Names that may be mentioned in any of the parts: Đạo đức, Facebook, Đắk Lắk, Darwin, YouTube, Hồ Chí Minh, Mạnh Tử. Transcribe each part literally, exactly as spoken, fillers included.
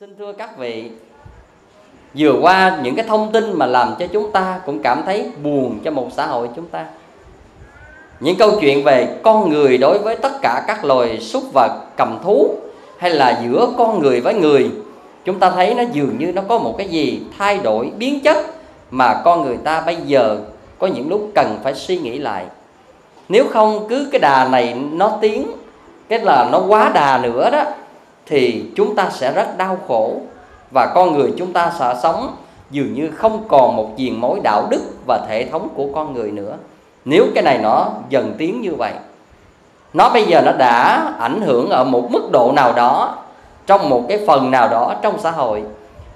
Xin thưa các vị, vừa qua những cái thông tin mà làm cho chúng ta cũng cảm thấy buồn cho một xã hội chúng ta. Những câu chuyện về con người đối với tất cả các loài súc vật, cầm thú, hay là giữa con người với người, chúng ta thấy nó dường như nó có một cái gì thay đổi, biến chất mà con người ta bây giờ có những lúc cần phải suy nghĩ lại. Nếu không cứ cái đà này nó tiến, cái là nó quá đà nữa đó, thì chúng ta sẽ rất đau khổ. Và con người chúng ta sẽ sống dường như không còn một diện mối đạo đức và hệ thống của con người nữa. Nếu cái này nó dần tiến như vậy, nó bây giờ nó đã ảnh hưởng ở một mức độ nào đó, trong một cái phần nào đó trong xã hội,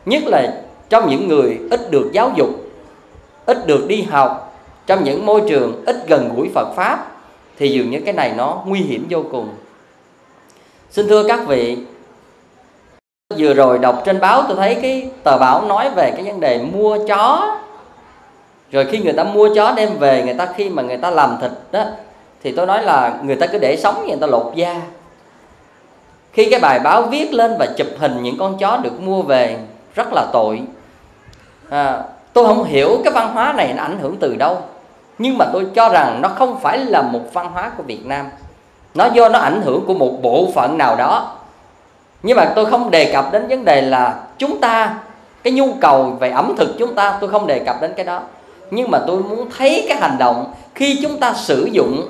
nhất là trong những người ít được giáo dục, ít được đi học, trong những môi trường ít gần gũi Phật Pháp, thì dường như cái này nó nguy hiểm vô cùng. Xin thưa các vị, vừa rồi đọc trên báo tôi thấy cái tờ báo nói về cái vấn đề mua chó. Rồi khi người ta mua chó đem về, người ta khi mà người ta làm thịt đó, thì tôi nói là người ta cứ để sống, người ta lột da. Khi cái bài báo viết lên và chụp hình những con chó được mua về, rất là tội. à, Tôi không hiểu cái văn hóa này nó ảnh hưởng từ đâu, nhưng mà tôi cho rằng nó không phải là một văn hóa của Việt Nam. Nó do nó ảnh hưởng của một bộ phận nào đó. Nhưng mà tôi không đề cập đến vấn đề là chúng ta, cái nhu cầu về ẩm thực chúng ta, tôi không đề cập đến cái đó. Nhưng mà tôi muốn thấy cái hành động, khi chúng ta sử dụng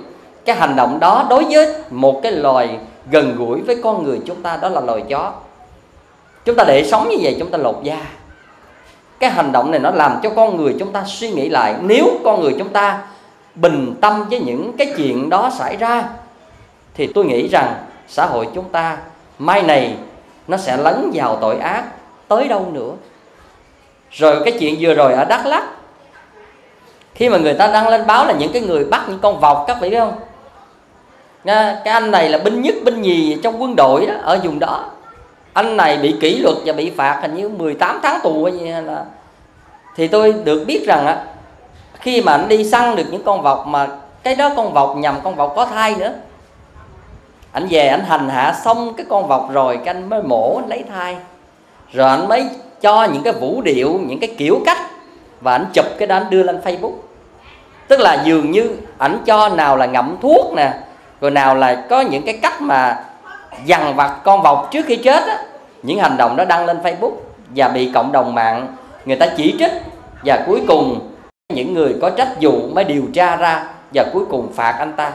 cái hành động đó đối với một cái loài gần gũi với con người chúng ta, đó là loài chó. Chúng ta để sống như vậy, chúng ta lột da. Cái hành động này nó làm cho con người chúng ta suy nghĩ lại. Nếu con người chúng ta bình tâm với những cái chuyện đó xảy ra, thì tôi nghĩ rằng xã hội chúng ta mai này nó sẽ lấn vào tội ác tới đâu nữa. Rồi cái chuyện vừa rồi ở Đắk Lắk, khi mà người ta đăng lên báo là những cái người bắt những con vọc, các vị biết không? Cái anh này là binh nhất binh nhì trong quân đội đó, ở vùng đó. Anh này bị kỷ luật và bị phạt hình như mười tám tháng tù hay gì là. Thì tôi được biết rằng á, khi mà anh đi săn được những con vọc, mà cái đó con vọc nhầm con vọc có thai nữa, anh về anh hành hạ xong cái con vọc rồi, cái anh mới mổ, anh lấy thai. Rồi anh mới cho những cái vũ điệu, những cái kiểu cách, và anh chụp cái đó anh đưa lên Facebook. Tức là dường như ảnh cho nào là ngậm thuốc nè, rồi nào là có những cái cách mà dằn vặt con vọc trước khi chết á. Những hành động đó đăng lên Facebook và bị cộng đồng mạng người ta chỉ trích. Và cuối cùng những người có trách vụ mới điều tra ra và cuối cùng phạt anh ta.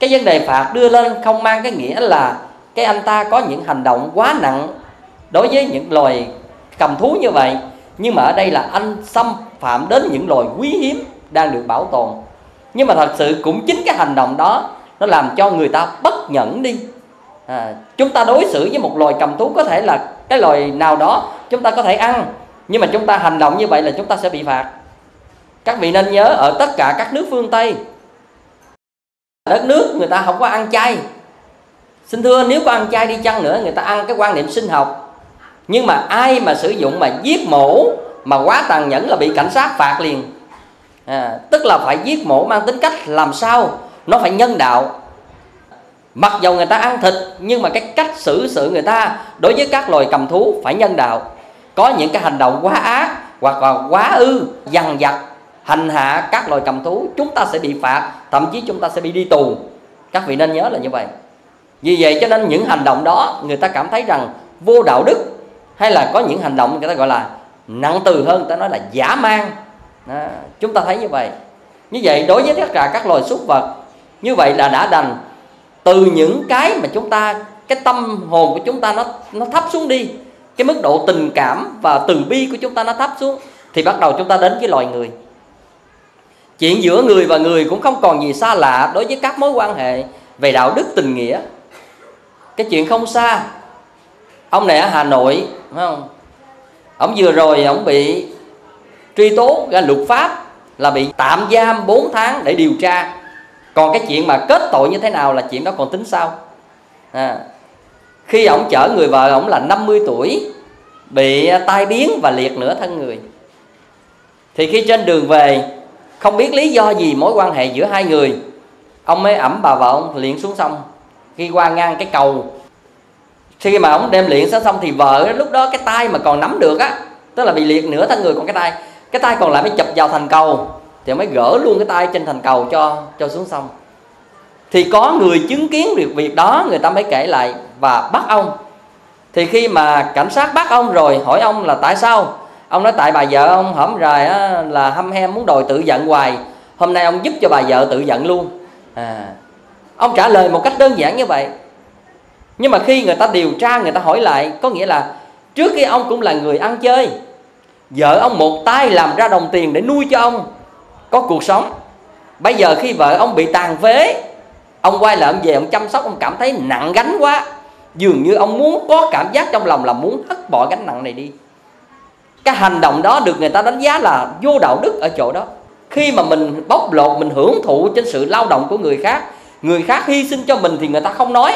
Cái vấn đề phạt đưa lên không mang cái nghĩa là cái anh ta có những hành động quá nặng đối với những loài cầm thú như vậy. Nhưng mà ở đây là anh xâm phạm đến những loài quý hiếm đang được bảo tồn. Nhưng mà thật sự cũng chính cái hành động đó nó làm cho người ta bất nhẫn đi. à, Chúng ta đối xử với một loài cầm thú, có thể là cái loài nào đó chúng ta có thể ăn, nhưng mà chúng ta hành động như vậy là chúng ta sẽ bị phạt. Các vị nên nhớ, ở tất cả các nước phương Tây, đất nước người ta không có ăn chay. Xin thưa, nếu có ăn chay đi chăng nữa, người ta ăn cái quan niệm sinh học. Nhưng mà ai mà sử dụng mà giết mổ mà quá tàn nhẫn là bị cảnh sát phạt liền. à, Tức là phải giết mổ mang tính cách làm sao nó phải nhân đạo. Mặc dù người ta ăn thịt, nhưng mà cái cách xử sự người ta đối với các loài cầm thú phải nhân đạo. Có những cái hành động quá ác hoặc là quá ư, dằn vặt, hành hạ các loài cầm thú, chúng ta sẽ bị phạt, thậm chí chúng ta sẽ bị đi tù. Các vị nên nhớ là như vậy. Vì vậy cho nên những hành động đó người ta cảm thấy rằng vô đạo đức, hay là có những hành động người ta gọi là nặng từ hơn, người ta nói là dã man. Đó, chúng ta thấy như vậy. Như vậy đối với tất cả các loài súc vật, như vậy là đã đành. Từ những cái mà chúng ta, cái tâm hồn của chúng ta nó, nó thấp xuống đi, cái mức độ tình cảm và từ bi của chúng ta nó thấp xuống, thì bắt đầu chúng ta đến với loài người. Chuyện giữa người và người cũng không còn gì xa lạ đối với các mối quan hệ về đạo đức tình nghĩa. Cái chuyện không xa. Ông này ở Hà Nội, phải không? Ông vừa rồi ông bị truy tố ra luật pháp là bị tạm giam bốn tháng để điều tra. Còn cái chuyện mà kết tội như thế nào là chuyện đó còn tính sau. à. Khi ông chở người vợ ông là năm mươi tuổi, bị tai biến và liệt nửa thân người. Thì khi trên đường về, không biết lý do gì mối quan hệ giữa hai người, ông mới ẵm bà vợ ông liền xuống sông. Khi qua ngang cái cầu Khi mà ổng đem liệng xong thì vợ lúc đó cái tay mà còn nắm được á, tức là bị liệt nửa thân người còn cái tay, cái tay còn lại mới chụp vào thành cầu, thì mới gỡ luôn cái tay trên thành cầu cho cho xuống sông. Thì có người chứng kiến việc việc đó, người ta mới kể lại và bắt ông. Thì khi mà cảnh sát bắt ông rồi hỏi ông là tại sao, ông nói tại bà vợ ông hổm rày á, là hâm hem muốn đòi tự giận hoài, hôm nay ông giúp cho bà vợ tự giận luôn. À, ông trả lời một cách đơn giản như vậy. Nhưng mà khi người ta điều tra, người ta hỏi lại, có nghĩa là trước khi ông cũng là người ăn chơi, vợ ông một tay làm ra đồng tiền để nuôi cho ông có cuộc sống. Bây giờ khi vợ ông bị tàn phế, ông quay lại ông về ông chăm sóc, ông cảm thấy nặng gánh quá, dường như ông muốn có cảm giác trong lòng là muốn hất bỏ gánh nặng này đi. Cái hành động đó được người ta đánh giá là vô đạo đức ở chỗ đó. Khi mà mình bóc lột, mình hưởng thụ trên sự lao động của người khác, người khác hy sinh cho mình thì người ta không nói.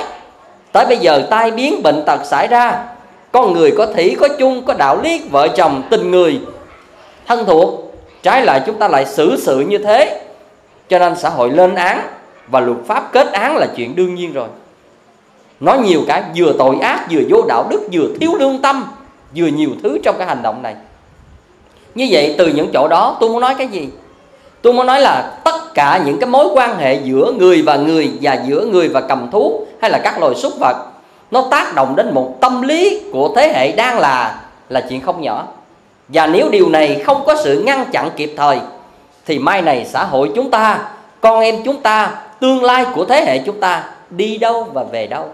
Tới bây giờ tai biến bệnh tật xảy ra, con người có thủy có chung, có đạo lý, vợ chồng tình người thân thuộc, trái lại chúng ta lại xử sự như thế. Cho nên xã hội lên án và luật pháp kết án là chuyện đương nhiên rồi. Nói nhiều cái, vừa tội ác, vừa vô đạo đức, vừa thiếu lương tâm, vừa nhiều thứ trong cái hành động này. Như vậy từ những chỗ đó tôi muốn nói cái gì? Tôi muốn nói là tất cả những cái mối quan hệ giữa người và người, và giữa người và cầm thú hay là các loài súc vật, nó tác động đến một tâm lý của thế hệ đang là là chuyện không nhỏ. Và nếu điều này không có sự ngăn chặn kịp thời thì mai này xã hội chúng ta, con em chúng ta, tương lai của thế hệ chúng ta đi đâu và về đâu.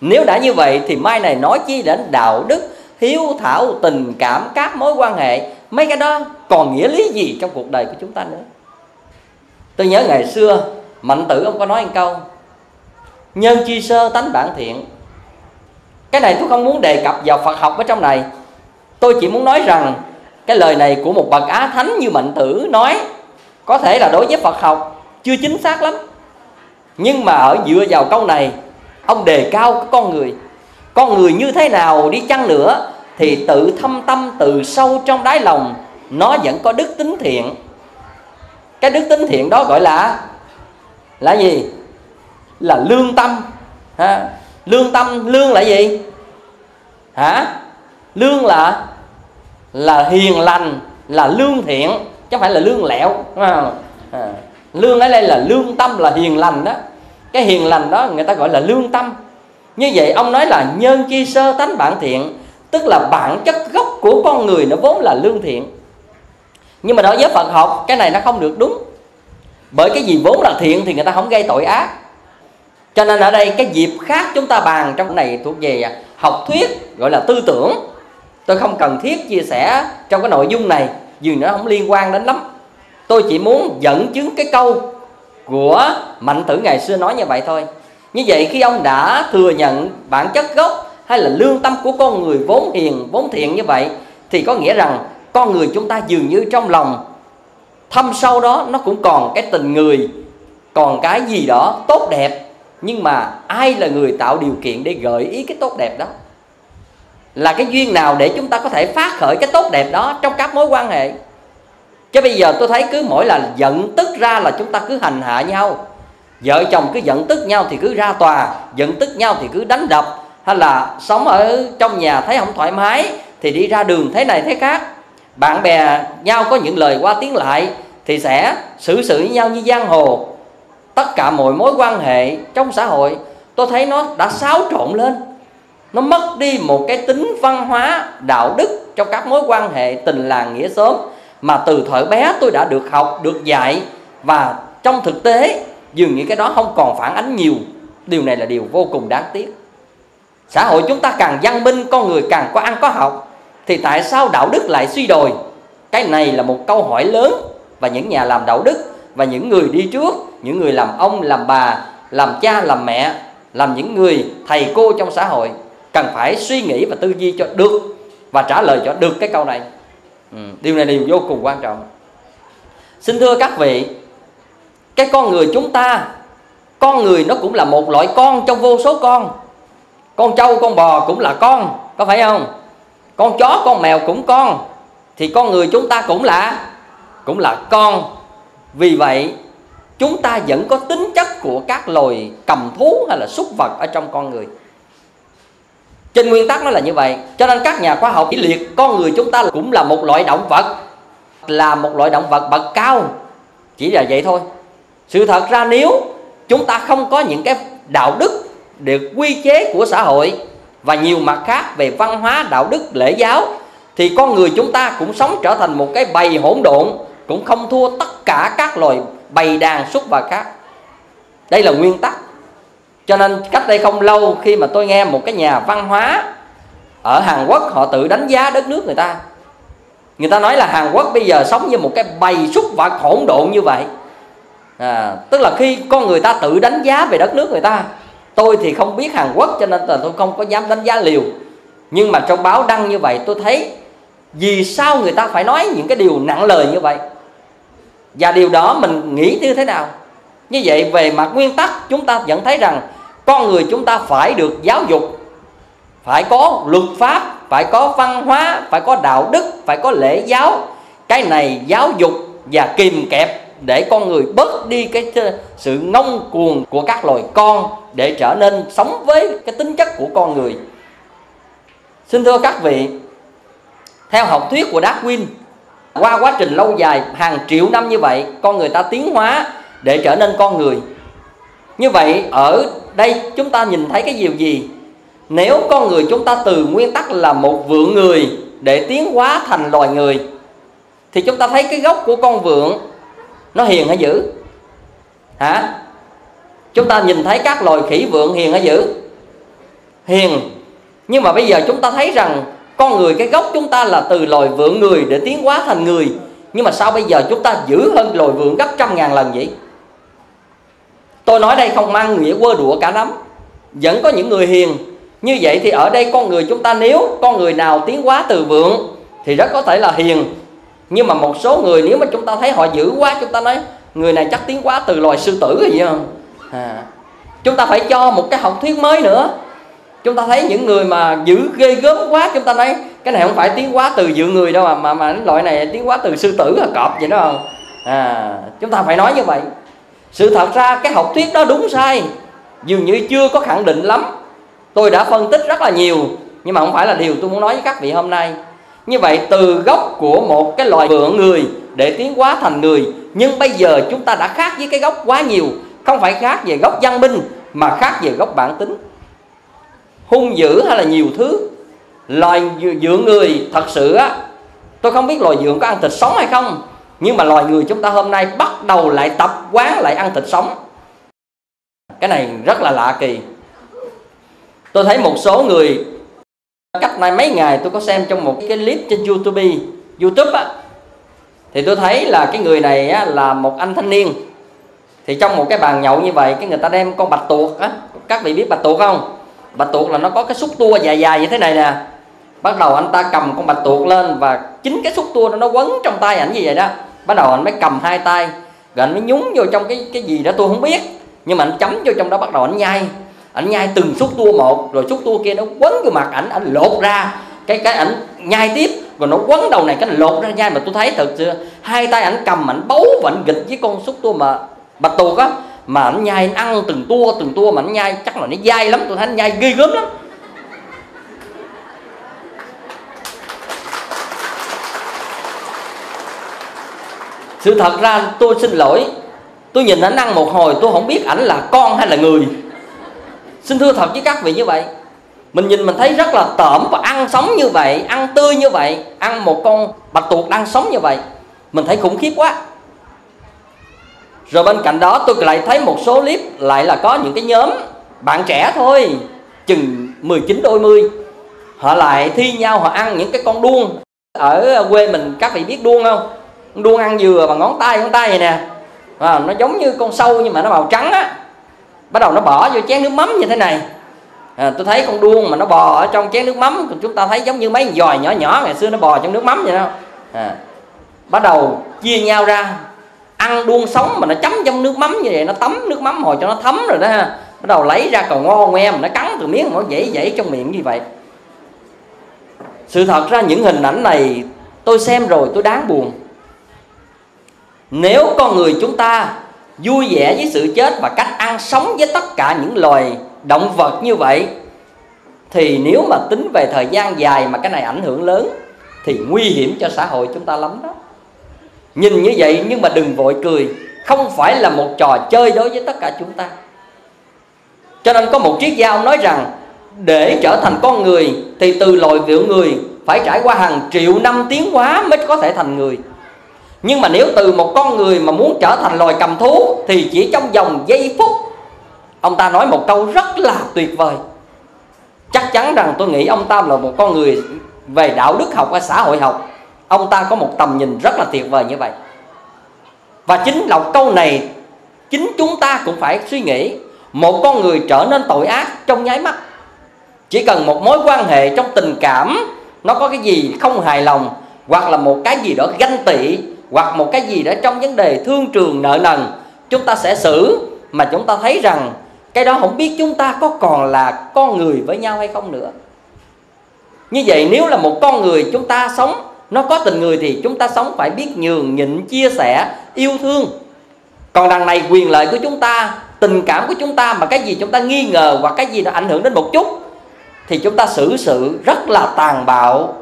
Nếu đã như vậy thì mai này nói chi đến đạo đức, hiếu thảo, tình cảm, các mối quan hệ, mấy cái đó còn nghĩa lý gì trong cuộc đời của chúng ta nữa. Tôi nhớ ngày xưa Mạnh Tử ông có nói một câu: nhân chi sơ tánh bản thiện. Cái này tôi không muốn đề cập vào Phật học ở trong này. Tôi chỉ muốn nói rằng cái lời này của một bậc á thánh như Mạnh Tử nói có thể là đối với Phật học chưa chính xác lắm, nhưng mà ở dựa vào câu này, ông đề cao cái con người. Con người như thế nào đi chăng nữa thì tự thâm tâm, từ sâu trong đáy lòng, nó vẫn có đức tính thiện. Cái đức tính thiện đó gọi là là gì? Là lương tâm. Ha? Lương tâm, lương là gì? Hả? Lương là là hiền lành, là lương thiện, chứ không phải là lương lẹo, đúng không? À, lương ở đây là lương tâm, là hiền lành đó. Cái hiền lành đó người ta gọi là lương tâm. Như vậy ông nói là nhân chi sơ tánh bản thiện, tức là bản chất gốc của con người nó vốn là lương thiện. Nhưng mà đối với Phật học cái này nó không được đúng. Bởi cái gì vốn là thiện thì người ta không gây tội ác. Cho nên ở đây cái dịp khác chúng ta bàn trong này thuộc về học thuyết, gọi là tư tưởng. Tôi không cần thiết chia sẻ trong cái nội dung này vì nó không liên quan đến lắm. Tôi chỉ muốn dẫn chứng cái câu của Mạnh Tử ngày xưa nói như vậy thôi. Như vậy khi ông đã thừa nhận bản chất gốc hay là lương tâm của con người vốn hiền, vốn thiện như vậy, thì có nghĩa rằng con người chúng ta dường như trong lòng thâm sâu đó nó cũng còn cái tình người, còn cái gì đó tốt đẹp. Nhưng mà ai là người tạo điều kiện để gợi ý cái tốt đẹp đó? Là cái duyên nào để chúng ta có thể phát khởi cái tốt đẹp đó trong các mối quan hệ? Chứ bây giờ tôi thấy cứ mỗi là giận tức ra là chúng ta cứ hành hạ nhau. Vợ chồng cứ giận tức nhau thì cứ ra tòa, giận tức nhau thì cứ đánh đập, hay là sống ở trong nhà thấy không thoải mái thì đi ra đường thế này thế khác. Bạn bè nhau có những lời qua tiếng lại thì sẽ xử sự với nhau như giang hồ. Tất cả mọi mối quan hệ trong xã hội tôi thấy nó đã xáo trộn lên. Nó mất đi một cái tính văn hóa, đạo đức trong các mối quan hệ tình làng nghĩa xóm mà từ thời bé tôi đã được học, được dạy. Và trong thực tế dường như cái đó không còn phản ánh nhiều. Điều này là điều vô cùng đáng tiếc. Xã hội chúng ta càng văn minh, con người càng có ăn có học, thì tại sao đạo đức lại suy đồi? Cái này là một câu hỏi lớn. Và những nhà làm đạo đức và những người đi trước, những người làm ông, làm bà, làm cha, làm mẹ, làm những người thầy cô trong xã hội cần phải suy nghĩ và tư duy cho được và trả lời cho được cái câu này. ừ, Điều này là điều vô cùng quan trọng. Xin thưa các vị, cái con người chúng ta, con người nó cũng là một loại con trong vô số con. Con trâu, con bò cũng là con, có phải không? Con chó, con mèo cũng con. Thì con người chúng ta cũng là Cũng là con. Vì vậy chúng ta vẫn có tính chất của các loài cầm thú hay là súc vật ở trong con người. Trên nguyên tắc nó là như vậy. Cho nên các nhà khoa học chỉ liệt con người chúng ta cũng là một loại động vật, là một loại động vật bậc cao, chỉ là vậy thôi. Sự thật ra nếu chúng ta không có những cái đạo đức được quy chế của xã hội và nhiều mặt khác về văn hóa, đạo đức, lễ giáo, thì con người chúng ta cũng sống trở thành một cái bầy hỗn độn, cũng không thua tất cả các loài bầy đàn súc và khác. Đây là nguyên tắc. Cho nên cách đây không lâu, khi mà tôi nghe một cái nhà văn hóa ở Hàn Quốc họ tự đánh giá đất nước người ta, người ta nói là Hàn Quốc bây giờ sống như một cái bầy súc vật hỗn độn như vậy. À, tức là khi con người ta tự đánh giá về đất nước người ta. Tôi thì không biết Hàn Quốc cho nên là tôi không có dám đánh giá liều. Nhưng mà trong báo đăng như vậy tôi thấy vì sao người ta phải nói những cái điều nặng lời như vậy, và điều đó mình nghĩ như thế nào. Như vậy về mặt nguyên tắc chúng ta vẫn thấy rằng con người chúng ta phải được giáo dục, phải có luật pháp, phải có văn hóa, phải có đạo đức, phải có lễ giáo. Cái này giáo dục và kìm kẹp để con người bớt đi cái sự ngông cuồng của các loài con, để trở nên sống với cái tính chất của con người. Xin thưa các vị, theo học thuyết của Darwin, qua quá trình lâu dài hàng triệu năm như vậy, con người ta tiến hóa để trở nên con người. Như vậy ở đây chúng ta nhìn thấy cái điều gì? Nếu con người chúng ta từ nguyên tắc là một vượn người để tiến hóa thành loài người, thì chúng ta thấy cái gốc của con vượn nó hiền hay dữ? Hả? Chúng ta nhìn thấy các loài khỉ vượn hiền hay dữ? Hiền. Nhưng mà bây giờ chúng ta thấy rằng con người cái gốc chúng ta là từ loài vượn người để tiến hóa thành người. Nhưng mà sao bây giờ chúng ta dữ hơn loài vượn gấp trăm ngàn lần vậy? Tôi nói đây không mang nghĩa quơ đũa cả nắm. Vẫn có những người hiền. Như vậy thì ở đây con người chúng ta, nếu con người nào tiến hóa từ vượn thì rất có thể là hiền. Nhưng mà một số người nếu mà chúng ta thấy họ dữ quá, chúng ta nói người này chắc tiến hóa từ loài sư tử rồi vậy không? À, chúng ta phải cho một cái học thuyết mới nữa. Chúng ta thấy những người mà dữ ghê gớm quá, chúng ta nói cái này không phải tiến hóa từ dữ người đâu mà mà, mà loại này tiến hóa từ sư tử hay cọp vậy đó không? À, chúng ta phải nói như vậy. Sự thật ra cái học thuyết đó đúng sai dường như chưa có khẳng định lắm. Tôi đã phân tích rất là nhiều, nhưng mà không phải là điều tôi muốn nói với các vị hôm nay. Như vậy từ gốc của một cái loài vượn người để tiến hóa thành người, nhưng bây giờ chúng ta đã khác với cái gốc quá nhiều. Không phải khác về gốc văn minh mà khác về gốc bản tính, hung dữ hay là nhiều thứ. Loài vượn người thật sự á, tôi không biết loài vượn có ăn thịt sống hay không, nhưng mà loài người chúng ta hôm nay bắt đầu lại tập quán lại ăn thịt sống. Cái này rất là lạ kỳ. Tôi thấy một số người, cách này mấy ngày tôi có xem trong một cái clip trên YouTube YouTube á, thì tôi thấy là cái người này á, là một anh thanh niên. Thì trong một cái bàn nhậu như vậy, cái người ta đem con bạch tuộc á. Các vị biết bạch tuộc không? Bạch tuộc là nó có cái xúc tua dài dài như thế này nè. Bắt đầu anh ta cầm con bạch tuộc lên, và chính cái xúc tua đó nó quấn trong tay ảnh như vậy đó. Bắt đầu anh mới cầm hai tay, rồi anh mới nhúng vô trong cái cái gì đó tôi không biết, nhưng mà anh chấm vô trong đó, bắt đầu anh nhai. Ảnh nhai từng xúc tua một, rồi xúc tua kia nó quấn vô mặt ảnh, ảnh lột ra, cái cái ảnh nhai tiếp, rồi nó quấn đầu này, cái lột ra nhai. Mà tôi thấy thật sự hai tay ảnh cầm, ảnh bấu và ảnh gịch với con xúc tua mà bạch tuộc á, mà ảnh nhai, ảnh ăn từng tua từng tua mà ảnh nhai, chắc là nó dai lắm, tôi thấy ảnh nhai ghê gớm lắm. Sự thật ra tôi xin lỗi, tôi nhìn ảnh ăn một hồi tôi không biết ảnh là con hay là người. Xin thưa thật với các vị như vậy. Mình nhìn mình thấy rất là tởm, và ăn sống như vậy, ăn tươi như vậy, ăn một con bạch tuộc đang sống như vậy, mình thấy khủng khiếp quá. Rồi bên cạnh đó tôi lại thấy một số clip, lại là có những cái nhóm bạn trẻ thôi, chừng mười chín đôi mươi, họ lại thi nhau họ ăn những cái con đuông. Ở quê mình các vị biết đuông không? Đuông ăn dừa bằng ngón tay, ngón tay này nè à, nó giống như con sâu nhưng mà nó màu trắng á. Bắt đầu nó bỏ vô chén nước mắm như thế này à, tôi thấy con đuông mà nó bò ở trong chén nước mắm. Chúng ta thấy giống như mấy giòi nhỏ nhỏ ngày xưa nó bò trong nước mắm vậy đó à. Bắt đầu chia nhau ra ăn đuông sống mà nó chấm trong nước mắm như vậy. Nó tắm nước mắm hồi cho nó thấm rồi đó ha. Bắt đầu lấy ra còn ngo ngoe mà nó cắn từ miếng mà nó dãy dãy trong miệng như vậy. Sự thật ra những hình ảnh này tôi xem rồi tôi đáng buồn. Nếu con người chúng ta vui vẻ với sự chết và cách ăn sống với tất cả những loài động vật như vậy, thì nếu mà tính về thời gian dài mà cái này ảnh hưởng lớn thì nguy hiểm cho xã hội chúng ta lắm đó. Nhìn như vậy nhưng mà đừng vội cười, không phải là một trò chơi đối với tất cả chúng ta. Cho nên có một triết gia ông nói rằng để trở thành con người thì từ loài vượn người phải trải qua hàng triệu năm tiến hóa mới có thể thành người. Nhưng mà nếu từ một con người mà muốn trở thành loài cầm thú thì chỉ trong vòng giây phút. Ông ta nói một câu rất là tuyệt vời. Chắc chắn rằng tôi nghĩ ông ta là một con người về đạo đức học và xã hội học, ông ta có một tầm nhìn rất là tuyệt vời như vậy. Và chính là câu này chính chúng ta cũng phải suy nghĩ. Một con người trở nên tội ác trong nháy mắt. Chỉ cần một mối quan hệ trong tình cảm nó có cái gì không hài lòng, hoặc là một cái gì đó ganh tị, hoặc một cái gì đó trong vấn đề thương trường nợ nần, chúng ta sẽ xử mà chúng ta thấy rằng cái đó không biết chúng ta có còn là con người với nhau hay không nữa. Như vậy nếu là một con người chúng ta sống, nó có tình người thì chúng ta sống phải biết nhường, nhịn, chia sẻ, yêu thương. Còn đằng này quyền lợi của chúng ta, tình cảm của chúng ta mà cái gì chúng ta nghi ngờ hoặc cái gì nó ảnh hưởng đến một chút thì chúng ta xử sự rất là tàn bạo.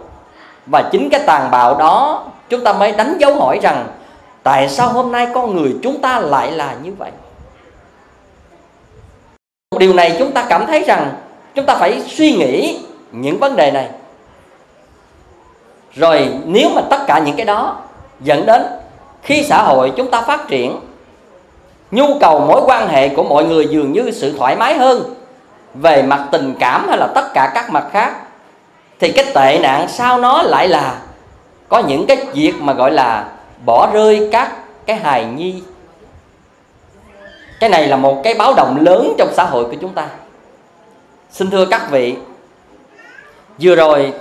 Và chính cái tàn bạo đó chúng ta mới đánh dấu hỏi rằng tại sao hôm nay con người chúng ta lại là như vậy. Điều này chúng ta cảm thấy rằng chúng ta phải suy nghĩ những vấn đề này. Rồi nếu mà tất cả những cái đó dẫn đến khi xã hội chúng ta phát triển, nhu cầu mối quan hệ của mọi người dường như sự thoải mái hơn về mặt tình cảm hay là tất cả các mặt khác, thì cái tệ nạn sau nó lại là có những cái việc mà gọi là bỏ rơi các cái hài nhi. Cái này là một cái báo động lớn trong xã hội của chúng ta. Xin thưa các vị, vừa rồi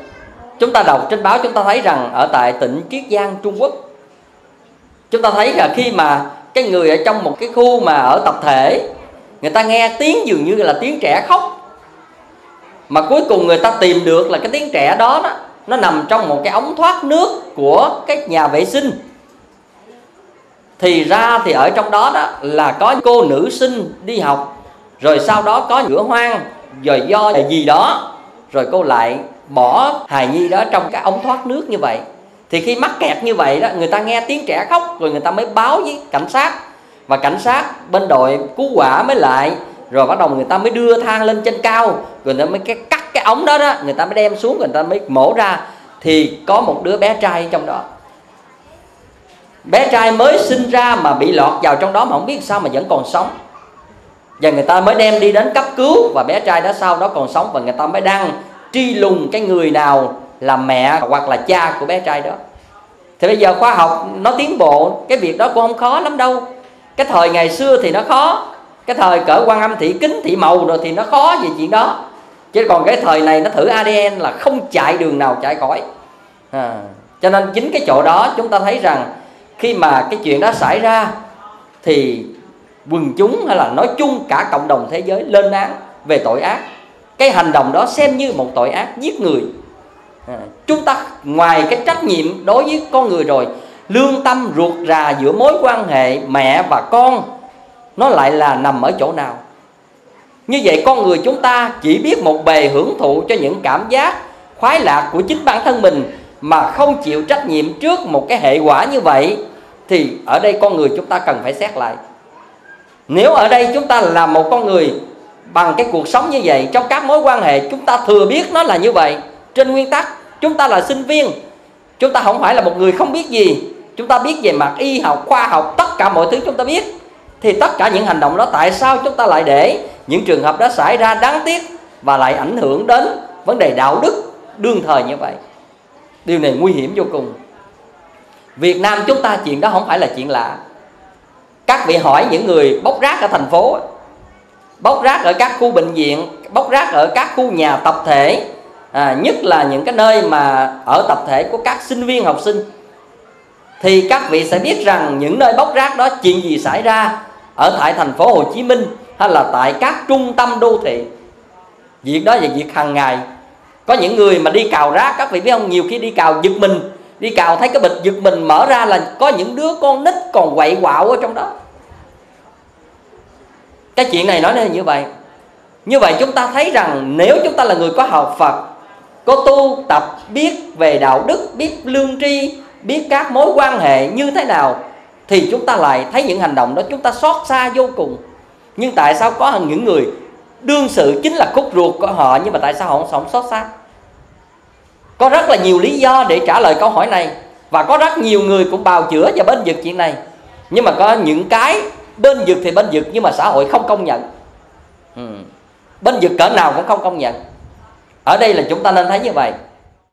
chúng ta đọc trên báo chúng ta thấy rằng ở tại tỉnh Chiết Giang, Trung Quốc, chúng ta thấy là khi mà cái người ở trong một cái khu mà ở tập thể, người ta nghe tiếng dường như là tiếng trẻ khóc, mà cuối cùng người ta tìm được là cái tiếng trẻ đó, đó nó nằm trong một cái ống thoát nước của cái nhà vệ sinh. Thì ra thì ở trong đó đó là có cô nữ sinh đi học, rồi sau đó có lửa hoang, rồi do gì đó, rồi cô lại bỏ hài nhi đó trong cái ống thoát nước như vậy. Thì khi mắc kẹt như vậy đó, người ta nghe tiếng trẻ khóc, rồi người ta mới báo với cảnh sát. Và cảnh sát bên đội cứu hỏa mới lại, rồi bắt đầu người ta mới đưa thang lên trên cao, rồi người ta mới cắt cái ống đó đó, người ta mới đem xuống, người ta mới mổ ra. Thì có một đứa bé trai trong đó, bé trai mới sinh ra mà bị lọt vào trong đó mà không biết sao mà vẫn còn sống. Và người ta mới đem đi đến cấp cứu, và bé trai đó sau đó còn sống. Và người ta mới đang truy lùng cái người nào là mẹ hoặc là cha của bé trai đó. Thì bây giờ khoa học nó tiến bộ, cái việc đó cũng không khó lắm đâu. Cái thời ngày xưa thì nó khó, cái thời cỡ Quan Âm Thị Kính, Thị Màu rồi thì nó khó về chuyện đó. Chứ còn cái thời này nó thử a đê en là không chạy đường nào chạy khỏi à. Cho nên chính cái chỗ đó chúng ta thấy rằng khi mà cái chuyện đó xảy ra thì quần chúng hay là nói chung cả cộng đồng thế giới lên án về tội ác. Cái hành động đó xem như một tội ác giết người à. Chúng ta ngoài cái trách nhiệm đối với con người rồi, lương tâm ruột rà giữa mối quan hệ mẹ và con nó lại là nằm ở chỗ nào? Như vậy con người chúng ta chỉ biết một bề hưởng thụ cho những cảm giác khoái lạc của chính bản thân mình mà không chịu trách nhiệm trước một cái hệ quả như vậy. Thì ở đây con người chúng ta cần phải xét lại. Nếu ở đây chúng ta là một con người bằng cái cuộc sống như vậy, trong các mối quan hệ chúng ta thừa biết nó là như vậy, trên nguyên tắc chúng ta là sinh viên, chúng ta không phải là một người không biết gì, chúng ta biết về mặt y học, khoa học, tất cả mọi thứ chúng ta biết, thì tất cả những hành động đó tại sao chúng ta lại để những trường hợp đó xảy ra đáng tiếc và lại ảnh hưởng đến vấn đề đạo đức đương thời như vậy? Điều này nguy hiểm vô cùng. Việt Nam chúng ta chuyện đó không phải là chuyện lạ. Các vị hỏi những người bốc rác ở thành phố, bốc rác ở các khu bệnh viện, bốc rác ở các khu nhà tập thể à, nhất là những cái nơi mà ở tập thể của các sinh viên học sinh, thì các vị sẽ biết rằng những nơi bốc rác đó chuyện gì xảy ra ở tại thành phố Hồ Chí Minh hay là tại các trung tâm đô thị. Việc đó là việc hàng ngày. Có những người mà đi cào rác, các vị biết không, nhiều khi đi cào giật mình, đi cào thấy cái bịch giật mình, mở ra là có những đứa con nít còn quậy quạo ở trong đó. Cái chuyện này nói lên như vậy. Như vậy chúng ta thấy rằng nếu chúng ta là người có học Phật, có tu tập, biết về đạo đức, biết lương tri, biết các mối quan hệ như thế nào, thì chúng ta lại thấy những hành động đó chúng ta xót xa vô cùng. Nhưng tại sao có những người đương sự chính là khúc ruột của họ, nhưng mà tại sao họ không xót xa? Có rất là nhiều lý do để trả lời câu hỏi này, và có rất nhiều người cũng bào chữa và bênh vực chuyện này. Nhưng mà có những cái bênh vực thì bênh vực, nhưng mà xã hội không công nhận. ừ. Bênh vực cỡ nào cũng không công nhận. Ở đây là chúng ta nên thấy như vậy.